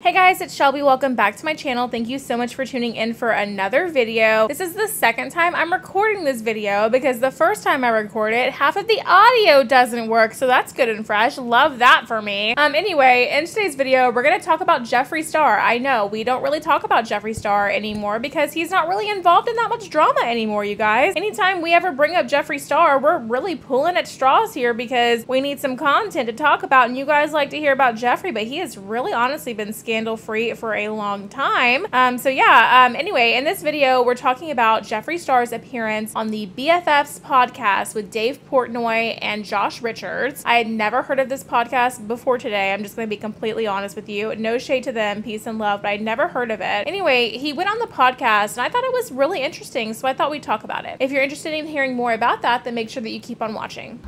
Hey guys, it's Shelby. Welcome back to my channel. Thank you so much for tuning in for another video. This is the second time I'm recording this video because the first time I recorded, half of the audio doesn't work, so that's good and fresh. Love that for me. Anyway, in today's video, we're going to talk about Jeffree Star. I know, we don't really talk about Jeffree Star anymore because he's not really involved in that much drama anymore, you guys. Anytime we ever bring up Jeffree Star, we're really pulling at straws here because we need some content to talk about, and you guys like to hear about Jeffree, but he has really honestly been scandal-free for a long time. Anyway, in this video, we're talking about Jeffree Star's appearance on the BFFS podcast with Dave Portnoy and Josh Richards. I had never heard of this podcast before today. I'm just going to be completely honest with you. No shade to them, peace and love, but I'd never heard of it. Anyway, he went on the podcast and I thought it was really interesting, so I thought we'd talk about it. If you're interested in hearing more about that, then make sure that you keep on watching.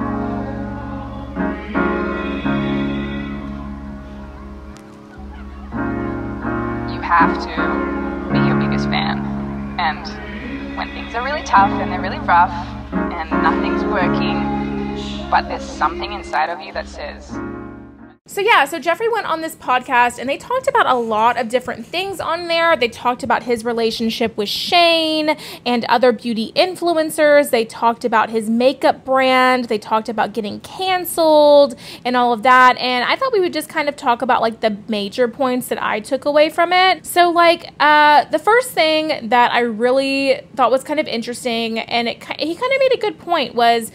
Have to be your biggest fan, and when things are really tough and they're really rough and nothing's working, but there's something inside of you that says. So Jeffree went on this podcast and they talked about a lot of different things on there. They talked about his relationship with Shane and other beauty influencers. They talked about his makeup brand. They talked about getting canceled and all of that. And I thought we would just kind of talk about like the major points that I took away from it. So like the first thing that I really thought was kind of interesting, and he kind of made a good point, was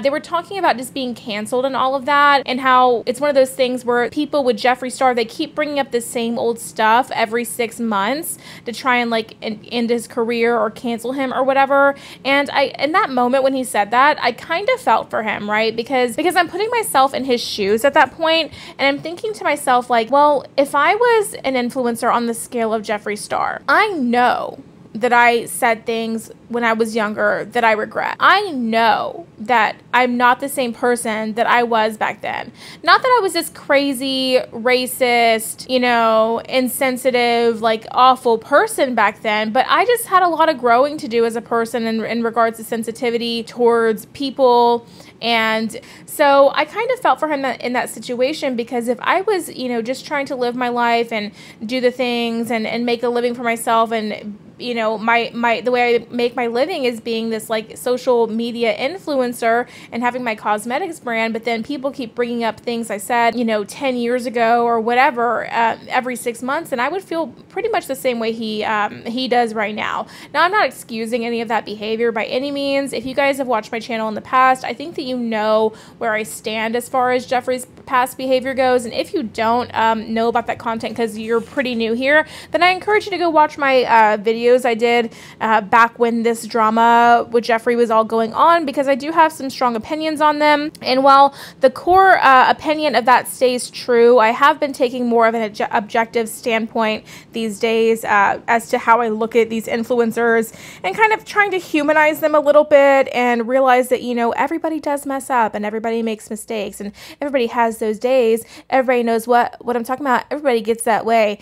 they were talking about just being canceled and all of that, and how it's one of those things where people with Jeffree Star, they keep bringing up the same old stuff every 6 months to try and like end his career or cancel him or whatever. And I, in that moment when he said that, I kind of felt for him, right? Because I'm putting myself in his shoes at that point, and I'm thinking to myself like, well, if I was an influencer on the scale of Jeffree Star, I know that I said things when I was younger that I regret. I know that I'm not the same person that I was back then. Not that I was this crazy, racist, you know, insensitive, like awful person back then, but I just had a lot of growing to do as a person in regards to sensitivity towards people. And so I kind of felt for him in that situation, because if I was, you know, just trying to live my life and do the things and make a living for myself, and, you know, the way I make my living is being this like social media influencer and having my cosmetics brand, but then people keep bringing up things I said, you know, 10 years ago or whatever, every 6 months, and I would feel pretty much the same way he does right now. Now, I'm not excusing any of that behavior by any means. If you guys have watched my channel in the past, I think that you know where I stand as far as Jeffree's past behavior goes, and if you don't know about that content because you're pretty new here, then I encourage you to go watch my videos I did back when this drama with Jeffree was all going on, because I do have some strong opinions on them. And while the core opinion of that stays true, I have been taking more of an objective standpoint these days as to how I look at these influencers, and kind of trying to humanize them a little bit and realize that, you know, everybody does mess up and everybody makes mistakes and everybody has those days. Everybody knows what I'm talking about. Everybody gets that way.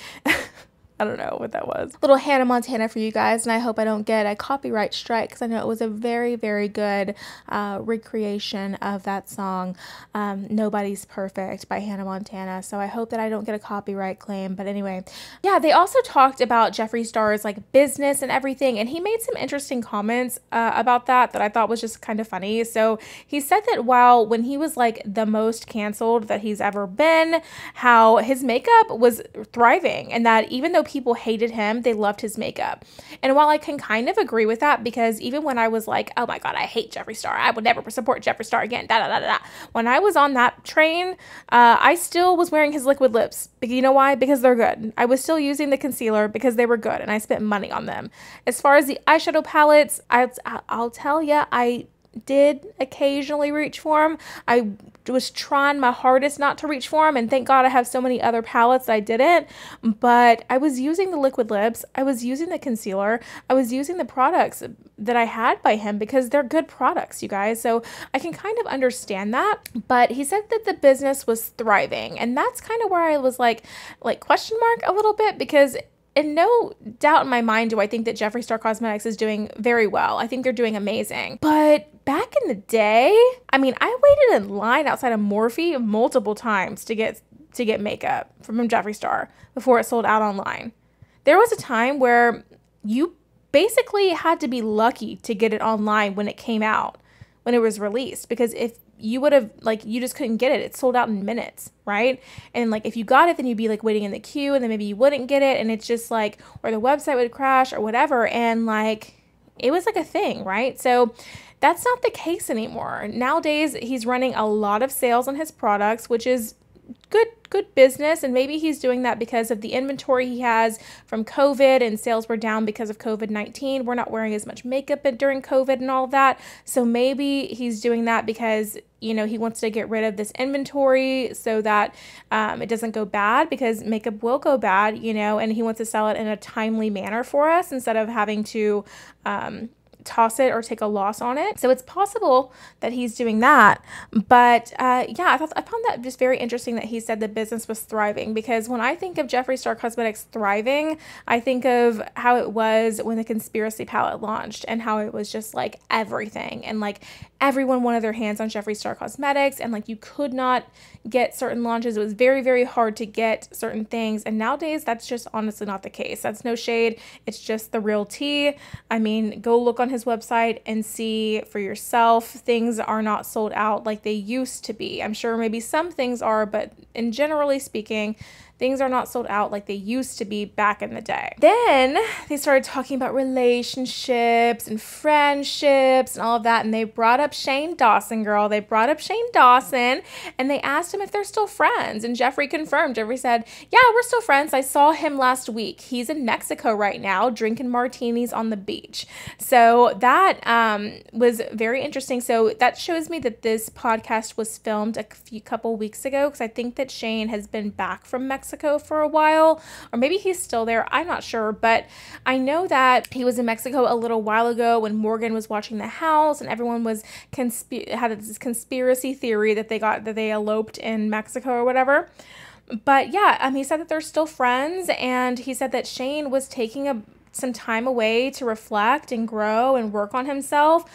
I don't know what that was. Little Hannah Montana for you guys, and I hope I don't get a copyright strike, because I know it was a very, very good recreation of that song, Nobody's Perfect by Hannah Montana, so I hope that I don't get a copyright claim. But anyway, yeah, they also talked about Jeffree Star's like business and everything, and he made some interesting comments about that I thought was just kind of funny. So he said that while when he was like the most canceled that he's ever been, how his makeup was thriving, and that even though people hated him, they loved his makeup. And while I can kind of agree with that, because even when I was like, oh my god, I hate Jeffree Star, I would never support Jeffree Star again, when I was on that train, I still was wearing his liquid lips. You know why? Because they're good. I was still using the concealer because they were good, and I spent money on them. As far as the eyeshadow palettes, I'll tell you, I did occasionally reach for them. I was trying my hardest not to reach for them, and thank god I have so many other palettes that I didn't, but I was using the liquid lips, I was using the concealer, I was using the products that I had by him because they're good products, you guys, so I can kind of understand that. But he said that the business was thriving, and that's kind of where I was like question mark a little bit, because and no doubt in my mind do I think that Jeffree Star Cosmetics is doing very well. I think they're doing amazing. But back in the day, I mean, I waited in line outside of Morphe multiple times to get to get makeup from Jeffree Star before it sold out online. There was a time where you basically had to be lucky to get it online when it came out, when it was released, because if you would have, like, you just couldn't get it. It sold out in minutes, right? And, like, if you got it, then you'd be, like, waiting in the queue, and then maybe you wouldn't get it, and it's just, like, or the website would crash or whatever, and, like, it was, like, a thing, right? So that's not the case anymore. Nowadays, he's running a lot of sales on his products, which is good business, and maybe he's doing that because of the inventory he has from COVID, and sales were down because of COVID-19. We're not wearing as much makeup during COVID and all that, so maybe he's doing that because, you know, he wants to get rid of this inventory so that it doesn't go bad, because makeup will go bad, you know, and he wants to sell it in a timely manner for us instead of having to toss it or take a loss on it. So it's possible that he's doing that. But yeah, I found that just very interesting that he said the business was thriving, because when I think of Jeffree Star Cosmetics thriving, I think of how it was when the Conspiracy Palette launched and how it was just like everything, and like everyone wanted their hands on Jeffree Star Cosmetics, and like you could not get certain launches. It was very, very hard to get certain things, and nowadays that's just honestly not the case. That's no shade. It's just the real tea. I mean, go look on his website and see for yourself. Things are not sold out like they used to be. I'm sure maybe some things are, but in generally speaking, things are not sold out like they used to be back in the day. Then they started talking about relationships and friendships and all of that, and they brought up Shane Dawson, girl. They brought up Shane Dawson, and they asked him if they're still friends, and Jeffree confirmed. Jeffree said, yeah, we're still friends. I saw him last week. He's in Mexico right now drinking martinis on the beach. So that was very interesting. So that shows me that this podcast was filmed a couple weeks ago, because I think that Shane has been back from Mexico for a while, or maybe he's still there. I'm not sure, but I know that he was in Mexico a little while ago when Morgan was watching the house, and everyone was had this conspiracy theory that they eloped in Mexico or whatever. But yeah, he said that they're still friends, and he said that Shane was taking some time away to reflect and grow and work on himself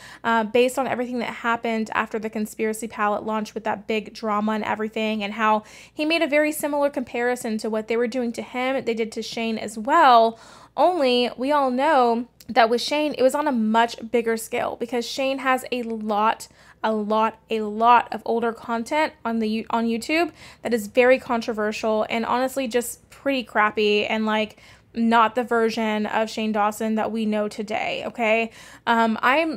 based on everything that happened after the Conspiracy Palette launch with that big drama and everything, and how he made a very similar comparison to what they were doing to him, they did to Shane as well, only we all know that with Shane, it was on a much bigger scale, because Shane has a lot of older content on YouTube that is very controversial and honestly just pretty crappy, and like not the version of Shane Dawson that we know today, okay? I'm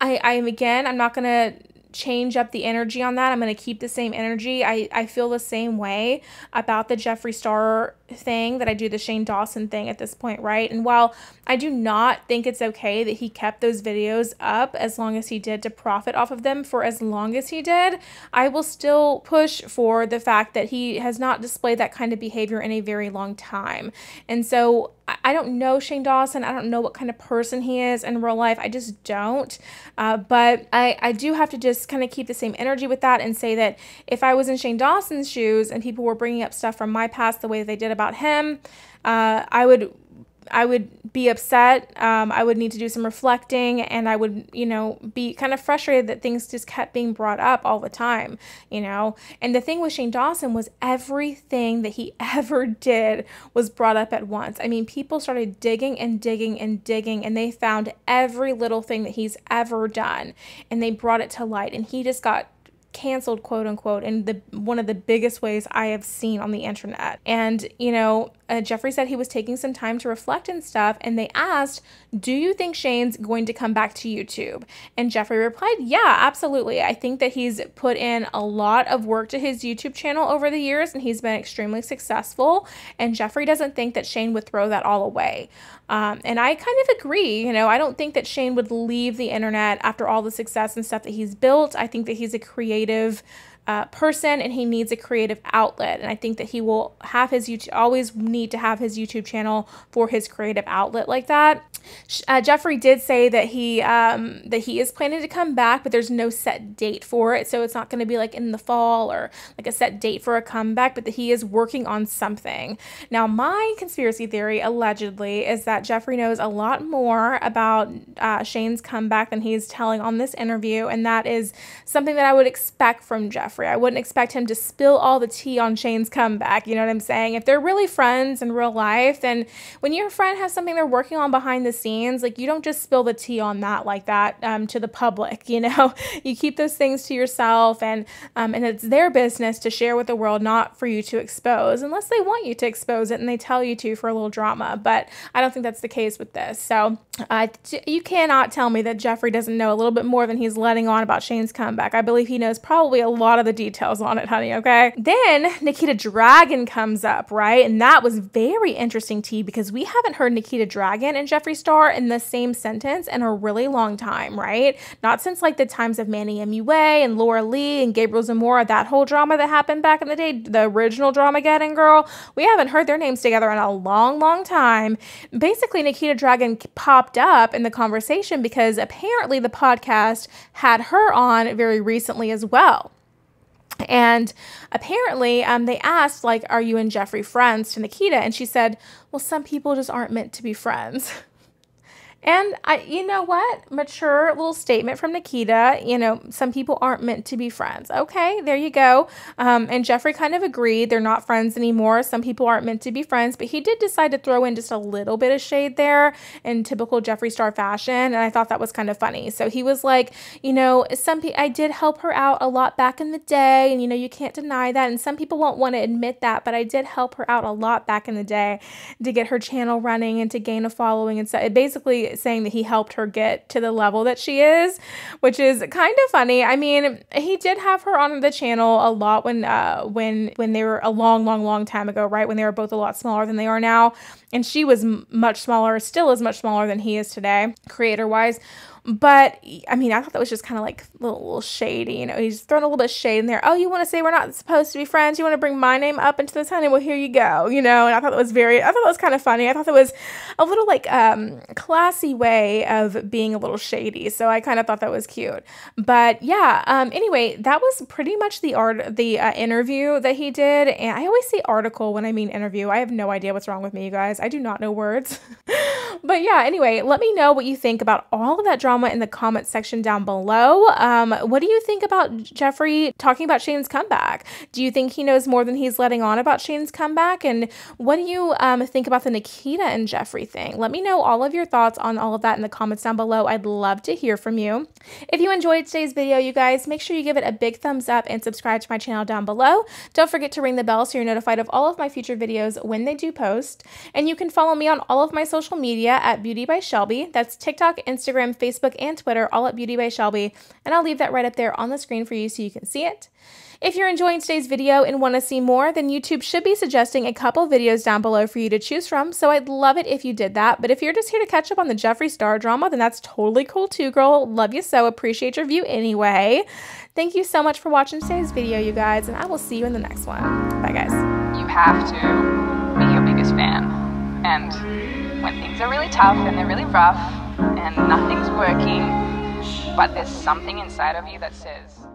not gonna change up the energy on that. I'm gonna keep the same energy. I feel the same way about the Jeffree Star thing that I do the Shane Dawson thing at this point, right? And while I do not think it's okay that he kept those videos up as long as he did to profit off of them for as long as he did, I will still push for the fact that he has not displayed that kind of behavior in a very long time. And so I don't know Shane Dawson. I don't know what kind of person he is in real life. I just don't. But I do have to just kind of keep the same energy with that and say that if I was in Shane Dawson's shoes and people were bringing up stuff from my past the way they did about him, I would be upset. I would need to do some reflecting, and I would, you know, be kind of frustrated that things just kept being brought up all the time, you know. And the thing with Shane Dawson was everything that he ever did was brought up at once. I mean, people started digging and digging and digging, and they found every little thing that he's ever done, and they brought it to light, and he just got canceled, quote unquote, in one of the biggest ways I have seen on the internet. And, you know, Jeffree said he was taking some time to reflect and stuff, and they asked, do you think Shane's going to come back to YouTube? And Jeffree replied, yeah, absolutely. I think that he's put in a lot of work to his YouTube channel over the years, and he's been extremely successful, and Jeffree doesn't think that Shane would throw that all away. And I kind of agree, you know. I don't think that Shane would leave the internet after all the success and stuff that he's built. I think that he's a creative person, and he needs a creative outlet, and I think that he will have his always need to have his YouTube channel for his creative outlet like that. Jeffree did say that he is planning to come back, but there's no set date for it, so it's not going to be like in the fall or like a set date for a comeback, but that he is working on something. Now, my conspiracy theory allegedly is that Jeffree knows a lot more about Shane's comeback than he's telling on this interview, and that is something that I would expect from Jeffree. Jeffree. I wouldn't expect him to spill all the tea on Shane's comeback, you know what I'm saying? If they're really friends in real life, then when your friend has something they're working on behind the scenes, like, you don't just spill the tea on that like that to the public, you know? You keep those things to yourself, and it's their business to share with the world, not for you to expose, unless they want you to expose it and they tell you to for a little drama, but I don't think that's the case with this. So you cannot tell me that Jeffree doesn't know a little bit more than he's letting on about Shane's comeback. I believe he knows probably a lot of the details on it, honey, okay? Then Nikita Dragun comes up, right? And that was very interesting tea, because we haven't heard Nikita Dragun and Jeffree Star in the same sentence in a really long time, right? Not since like the times of Manny MUA and Laura Lee and Gabriel Zamora, that whole drama that happened back in the day, the original Dramageddon, girl. We haven't heard their names together in a long, long time. Basically, Nikita Dragun popped up in the conversation because apparently the podcast had her on very recently as well. And apparently they asked, like, are you and Jeffree friends, to Nikita? And she said, well, some people just aren't meant to be friends. And you know what? Mature little statement from Nikita. You know, some people aren't meant to be friends. Okay, there you go. And Jeffree kind of agreed. They're not friends anymore. Some people aren't meant to be friends. But he did decide to throw in just a little bit of shade there in typical Jeffree Star fashion. And I thought that was kind of funny. So he was like, you know, I did help her out a lot back in the day. And, you know, you can't deny that. And some people won't want to admit that. But I did help her out a lot back in the day to get her channel running and to gain a following. And so it basically saying that he helped her get to the level that she is, which is kind of funny. I mean, he did have her on the channel a lot when they were a long time ago, right? When they were both a lot smaller than they are now. And she was much smaller, still is much smaller than he is today, creator-wise. But, I mean, I thought that was just kind of like a little shady, you know, he's throwing a little bit of shade in there. Oh, you want to say we're not supposed to be friends? You want to bring my name up into this, honey? Well, here you go, you know, and I thought that was I thought that was kind of funny. I thought that was a little like classy way of being a little shady. So I kind of thought that was cute. But yeah, anyway, that was pretty much the interview that he did. And I always say article when I mean interview. I have no idea what's wrong with me, you guys. I do not know words. But yeah, anyway, let me know what you think about all of that drama in the comment section down below. What do you think about Jeffree talking about Shane's comeback? Do you think he knows more than he's letting on about Shane's comeback? And what do you think about the Nikita and Jeffree thing? Let me know all of your thoughts on all of that in the comments down below. I'd love to hear from you. If you enjoyed today's video, you guys, make sure you give it a big thumbs up and subscribe to my channel down below. Don't forget to ring the bell so you're notified of all of my future videos when they do post. And you can follow me on all of my social media at Beauty by Shelby. That's TikTok, Instagram, Facebook, and Twitter, all at Beauty by Shelby, and I'll leave that right up there on the screen for you so you can see it. If you're enjoying today's video and want to see more, then YouTube should be suggesting a couple videos down below for you to choose from, so I'd love it if you did that. But if you're just here to catch up on the Jeffree Star drama, then that's totally cool too, girl. Love you so, appreciate your view anyway. Thank you so much for watching today's video, you guys, and I will see you in the next one. Bye, guys. You have to be your biggest fan, and when things are really tough and they're really rough, and nothing's working, but there's something inside of you that says...